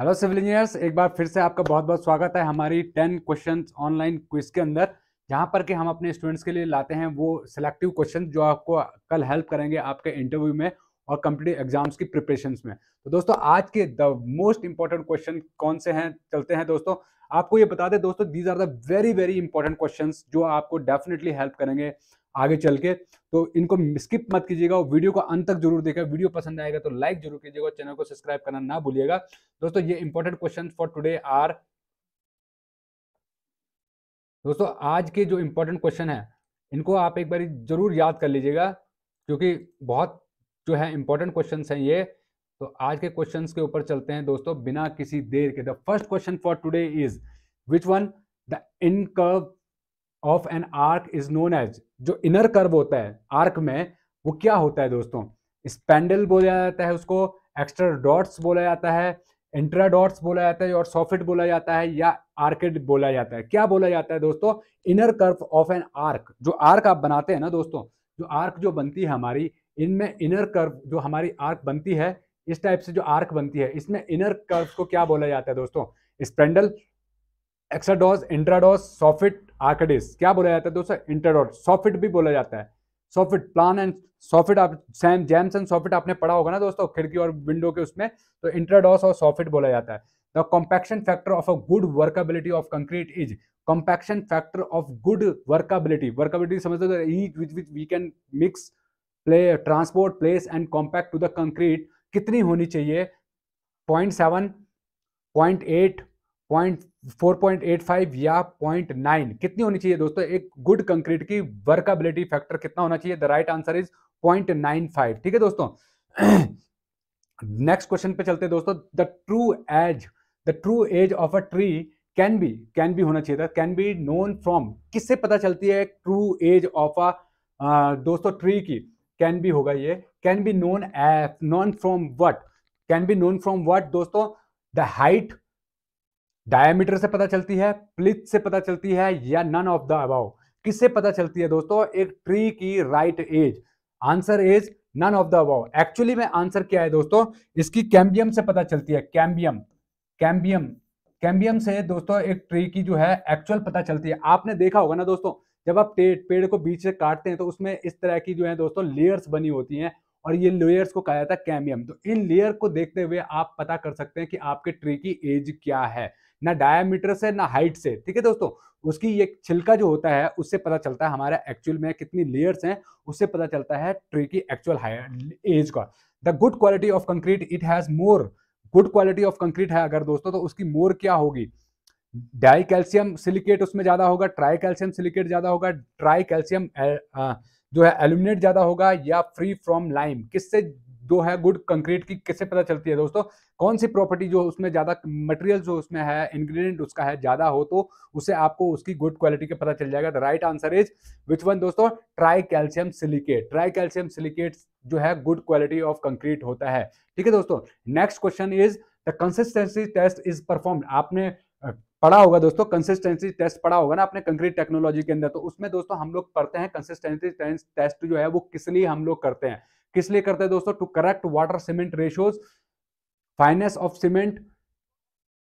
Hello civil engineers, एक बार फिर से आपका बहुत बहुत स्वागत है हमारी 10 क्वेश्चंस ऑनलाइन क्विज के अंदर, जहां पर कि हम अपने स्टूडेंट्स के लिए लाते हैं वो सिलेक्टिव क्वेश्चंस जो आपको कल हेल्प करेंगे आपके इंटरव्यू में और कॉम्पिटिटिव एग्जाम्स की प्रिपरेशंस में। तो दोस्तों आज के द मोस्ट इंपॉर्टेंट क्वेश्चन कौन से हैं, चलते हैं दोस्तों। आपको ये बता दें दोस्तों, these are the very very important question जो आपको डेफिनेटली हेल्प करेंगे आगे चल के, तो इनको स्किप मत कीजिएगा और वीडियो को अंत तक जरूर देखिएगा। वीडियो पसंद आएगा तो लाइक जरूर कीजिएगा, चैनल को सब्सक्राइब करना ना भूलिएगा। दोस्तों ये important question for today are, दोस्तों आज के जो इंपॉर्टेंट क्वेश्चन है इनको आप एक बार जरूर याद कर लीजिएगा क्योंकि बहुत जो है इंपॉर्टेंट क्वेश्चन है ये। तो आज के क्वेश्चन के ऊपर चलते हैं दोस्तों बिना किसी देर के। The first question for today is which one the in curve of an arc is known as. जो इनर कर्व होता है आर्क में वो क्या होता है दोस्तों? स्पैंडल बोला जाता है उसको, एक्स्ट्रा डॉट्स बोला जाता है, इंट्रा डॉट्स बोला जाता है और सॉफिट बोला जाता है या आर्केड बोला जाता है। क्या बोला जाता है दोस्तों? Inner curve of an arc. जो आर्क आप बनाते हैं ना दोस्तों, जो आर्क जो बनती है हमारी, इनमें इनर कर्व जो हमारी आर्क बनती है, इस टाइप से जो आर्क बनती है इसमें इनर कर्व को क्या बोला जाता है दोस्तों? Spandrel, extrados, intrados, soffit, arcades. क्या बोला जाता है दोस्तों? इंट्राडॉस। सॉफिट भी बोला जाता है, सॉफिट प्लान एंड सॉफिट, आप सैम जैम्स एंड सॉफिट आपने पढ़ा होगा ना दोस्तों, खिड़की और विंडो के उसमें। तो इंट्राडॉस और सॉफिट बोला जाता है। The compaction factor of a good workability of concrete is. Compaction factor of good workability, workability समझते हो, it which which we can mix, play, transport, place and compact to the concrete, कितनी होनी चाहिए? 0.7, 0.8, 0.4.85 या 0.9, कितनी होनी चाहिए दोस्तों? एक गुड कंक्रीट की वर्कएबिलिटी फैक्टर कितना होना चाहिए? The right answer is 0.95। ठीक है दोस्तों, नेक्स्ट क्वेश्चन पे चलते हैं दोस्तों। The true age of a tree can be होना चाहिए था, कैन बी नोन फ्रॉम। किससे पता चलती है ट्रू एज ऑफ अ दोस्तों ट्री की? कैन बी होगा ये, can be known from what? Can be known from what दोस्तों? द हाइट, डायमीटर से पता चलती है, प्लिथ से पता चलती है या नन ऑफ द अबव? किससे पता चलती है दोस्तों एक ट्री की right age? Answer is none of the above. Actually में आंसर क्या है दोस्तों इसकी? कैम्बियम से पता चलती है, कैम्बियम, कैम्बियम, कैम्बियम से दोस्तों एक ट्री की जो है एक्चुअल पता चलती है। आपने देखा होगा ना दोस्तों, जब आप पेड़ को बीच से काटते हैं तो उसमें इस तरह की जो है दोस्तों लेयर्स बनी होती हैं और ये लेयर्स को कहा जाता है कैम्बियम। तो इन लेयर को देखते हुए आप पता कर सकते हैं कि आपके ट्री की एज क्या है, ना डायमीटर से ना हाइट से। ठीक है दोस्तों, उसकी ये छिलका जो होता है उससे पता चलता है हमारा एक्चुअल में कितनी लेयर्स हैं, उससे पता चलता है ट्री की एक्चुअल हाइट एज का। The good quality of concrete it has more. Good quality of concrete है अगर दोस्तों तो उसकी मोर क्या होगी? डाई कैल्शियम सिलिकेट उसमें ज़्यादा होगा, ट्राई कैल्शियम सिलिकेट ज़्यादा होगा, ट्राई कैल्शियम जो है एल्यूमिनेट ज़्यादा होगा या फ्री फ्रॉम लाइम? किससे जो है गुड कंक्रीट की किससे पता चलती है दोस्तों? कौन सी प्रॉपर्टी जो उसमें ज़्यादा मटेरियल जो उसमें है, इंग्रेडिएंट उसका है ज़्यादा हो, तो उससे आपको उसकी गुड क्वालिटी का पता चल जाएगा। The right answer is which one दोस्तों? Tri calcium silicate. Tri calcium silicate जो है गुड क्वालिटी ऑफ कंक्रीट होता है। ठीक है दोस्तों, next question is the consistency test is performed. आपने पढ़ा होगा दोस्तों कंसिस्टेंसी टेस्ट, पढ़ा होगा ना आपने कंक्रीट टेक्नोलॉजी के अंदर। तो उसमें दोस्तों हम लोग पढ़ते हैं कंसिस्टेंसी टेस्ट जो है वो किस लिए हम लोग करते हैं, किस लिए करते हैं दोस्तों? To correct water cement ratios, fineness of cement,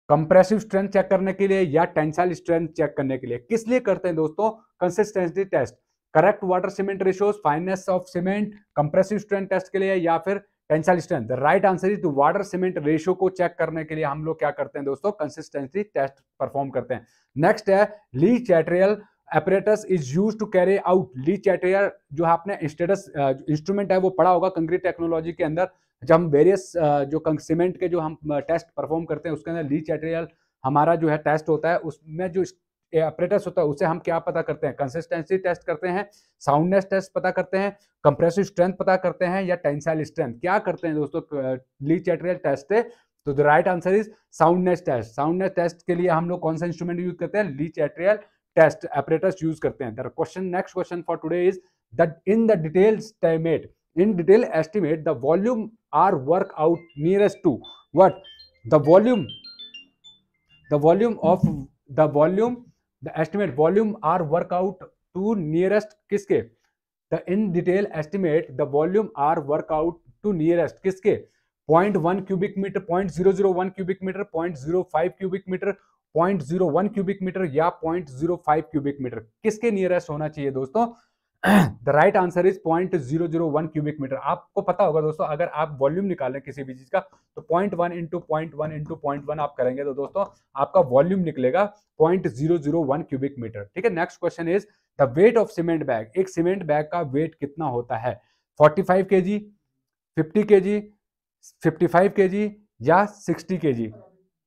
compressive strength check करने के लिए या टेंसाइल स्ट्रेंथ चेक करने के लिए। किस लिए करते हैं दोस्तों consistency test? Correct water cement ratios, fineness of cement, compressive strength test के लिए या फिर tensile strength. The right answer is to water cement ratio को चेक करने के लिए हम लोग क्या करते हैं दोस्तों? कंसिस्टेंसी टेस्ट परफॉर्म करते हैं। नेक्स्ट है Le Chatelier apparatus is use to carry out. Le Chatelier जो आपने स्टेटस इंस्ट्रूमेंट है वो पढ़ा होगा कंक्रीट टेक्नोलॉजी के अंदर, जब हम वेरियस जो सीमेंट के जो हम टेस्ट परफॉर्म करते हैं उसके अंदर ली चैट्रियल हमारा जो है टेस्ट होता है। उसमें जो अपरेटस होता है उसे हम क्या पता करते हैं? कंसिस्टेंसी टेस्ट करते हैं, साउंडनेस टेस्ट पता करते हैं, कंप्रेसिव स्ट्रेंथ पता करते हैं या टेंसाइल स्ट्रेंथ। क्या करते हैं दोस्तों ली चैट्रियल टेस्ट से? तो the right answer is soundness test. Soundness test के लिए हम लोग कौन सा इंस्ट्रूमेंट यूज करते हैं? Le Chatelier test apparatus use करते हैं। The question, next question for today is that in the detail estimate, in detail estimate the volume are work out nearest to what? The volume, the volume of the volume, the estimate volume are work out to nearest किसके? The in detail estimate the volume are work out to nearest किसके? 0.1 cubic metre, 0.001 cubic metre, 0.05 cubic metre, 0.01 cubic metre या 0.05 cubic metre, किसके nearest होना चाहिए दोस्तों? The right answer is 0.001 cubic metre. आपको पता होगा दोस्तों, अगर आप वॉल्यूम निकालें किसी भी चीज का तो 0.1 इंटू 0.1 आप करेंगे तो दोस्तों आपका वॉल्यूम निकलेगा 0.001 क्यूबिक मीटर। ठीक है, next question is the weight of cement bag. एक सीमेंट बैग का वेट कितना होता है? 45 kg, 50 kg, 55 kg या 60 kg।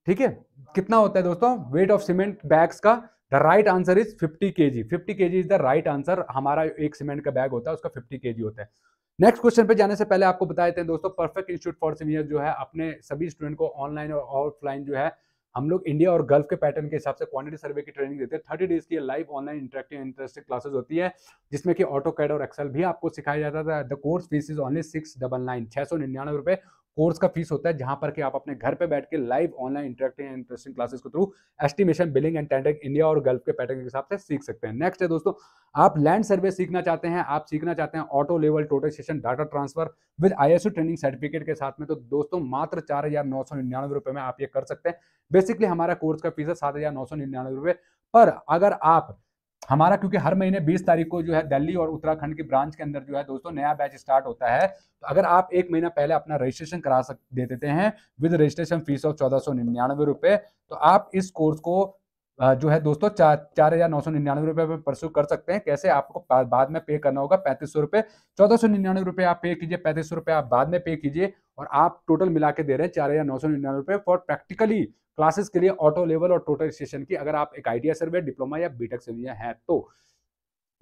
ठीक है, कितना होता है दोस्तों वेट ऑफ सीमेंट बैग्स का? The right answer is 50 kg। 50 kg is the right answer. हमारा एक सीमेंट का बैग होता है उसका 50 kg होता है। नेक्स्ट क्वेश्चन पे जाने से पहले आपको बता देते हैं दोस्तों, परफेक्ट इंस्टीट्यूट फॉर सीनियर जो है अपने सभी स्टूडेंट को ऑनलाइन और ऑफलाइन जो है हम लोग इंडिया और गल्फ के पैटर्न के हिसाब से क्वांटिटी सर्वे की ट्रेनिंग देते हैं। 30 डेज की live online interactive interesting classes होती है जिसमें कि ऑटो कैड और एक्सेल भी आपको सिखाया जाता था। The course fees is only 699, 699 रुपये कोर्स का फीस होता है, जहां पर कि आप अपने घर पे बैठ के live online interactive and interesting classes के through estimation, billing and tendering India और गल्फ के पैटर्न के हिसाब से सीख सकते हैं। नेक्स्ट है दोस्तों, आप लैंड सर्वे सीखना चाहते हैं, आप सीखना चाहते हैं auto level total session data transfer with ISO training certificate के साथ में, तो दोस्तों मात्र 4,999 रुपये में आप ये कर सकते हैं। बेसिकली हमारा कोर्स का फीस है 7,999 रुपये। पर अगर आप हमारा, क्योंकि हर महीने 20 तारीख को जो है दिल्ली और उत्तराखंड की ब्रांच के अंदर जो है दोस्तों नया बैच स्टार्ट होता है, तो अगर आप एक महीना पहले अपना रजिस्ट्रेशन करा देते हैं विद रजिस्ट्रेशन फीस ऑफ 1,499 रुपये, तो आप इस कोर्स को जो है दोस्तों 4,999 रुपये में परस्यू कर सकते हैं। कैसे? आपको बाद में पे करना होगा 3,500 रुपये। 1,499 रुपये आप पे कीजिए, 3,500 रुपये आप बाद में पे कीजिए और आप टोटल मिला के दे रहे हैं 4,999 रुपये फॉर प्रैक्टिकली क्लासेस के लिए ऑटो लेवल और टोटल सेशन की, अगर आप एक आईडिया सर्वे, डिप्लोमा या बीटेक सर्वे हैं तो।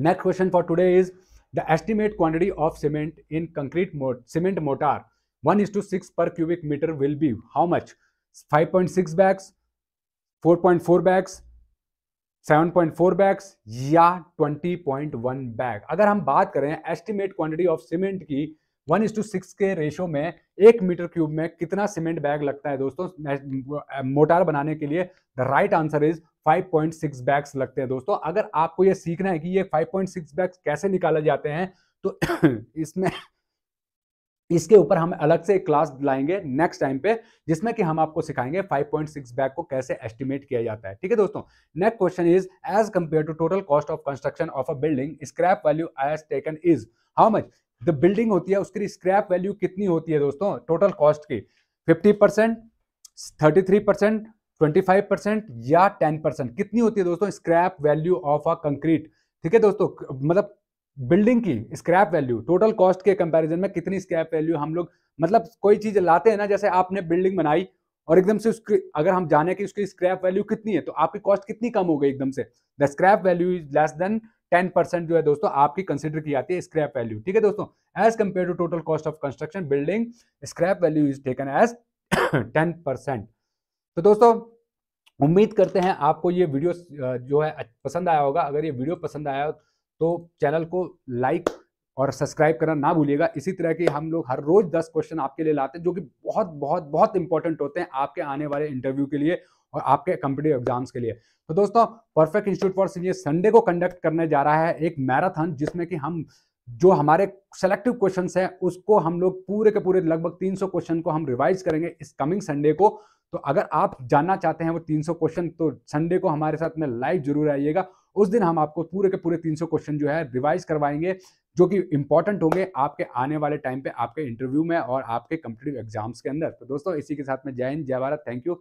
Next question for today is the estimate quantity of cement in concrete cement mortar 1:6 पर cubic metre will be how much? 5.6 bags, 4.4 bags, 7.4 bags या 20.1 बैग। अगर हम बात करें एस्टिमेट क्वांटिटी ऑफ सीमेंट की 1:6 के रेशो में 1 मीटर क्यूब में कितना सीमेंट बैग लगता है दोस्तों मोटार बनाने के लिए? The right answer is 5.6 bags लगते हैं दोस्तों। अगर आपको ये सीखना है कि ये 5.6 बैग्स कैसे निकाले जाते हैं, तो इसमें इसके ऊपर हम अलग से एक क्लास लाएंगे नेक्स्ट टाइम पे, जिसमें कि हम आपको सिखाएंगे 5.6 बैग को कैसे एस्टिमेट किया जाता है। ठीक है दोस्तों, next question is as compare to total cost of construction of a building scrap value as taken is how much? जो बिल्डिंग होती है उसकी स्क्रैप वैल्यू कितनी होती है दोस्तों टोटल कॉस्ट की? 50%, 33%, 25% या 10%, कितनी होती है दोस्तों scrap value of a concrete? ठीक है दोस्तों, मतलब बिल्डिंग की स्क्रैप वैल्यू टोटल कॉस्ट के कंपैरिजन में कितनी स्क्रैप वैल्यू हम लोग, मतलब कोई चीज लाते हैं ना, जैसे आपने बिल्डिंग बनाई और एकदम से उसकी अगर हम जाने कि उसकी स्क्रैप वैल्यू कितनी है, तो आपकी कॉस्ट कितनी कम हो गई एकदम से? The scrap value is less than 10% जो है दोस्तों आपकी कंसिडर की जाती है स्क्रैप वैल्यू। ठीक है दोस्तों, as compare to total cost of construction building scrap value is taken as 10%। तो दोस्तों उम्मीद करते हैं आपको ये वीडियो जो है पसंद आया होगा। अगर ये वीडियो पसंद आया तो चैनल को लाइक और सब्सक्राइब करना ना भूलिएगा। इसी तरह के हम लोग हर रोज 10 क्वेश्चन आपके लिए लाते हैं जो कि बहुत बहुत बहुत इंपॉर्टेंट होते हैं आपके आने वाले इंटरव्यू के लिए और आपके कॉम्पिटिटिव एग्जाम्स के लिए। तो दोस्तों perfect institute for senior Sunday को कंडक्ट करने जा रहा है एक मैराथन, जिसमें कि हम जो हमारे सेलेक्टिव क्वेश्चंस हैं उसको हम लोग पूरे के पूरे लगभग 300 क्वेश्चन को हम रिवाइज करेंगे इस कमिंग संडे को। तो अगर आप जानना चाहते हैं वो 300 क्वेश्चन, तो संडे को हमारे साथ में लाइव जरूर आइएगा। उस दिन हम आपको पूरे के पूरे 300 क्वेश्चन जो है रिवाइज करवाएंगे जो कि इंपॉर्टेंट होंगे आपके आने वाले टाइम पे, आपके इंटरव्यू में और आपके कॉम्पिटिटिव एग्जाम्स के अंदर। तो दोस्तों इसी के साथ में जय हिंद, जय भारत, थैंक यू।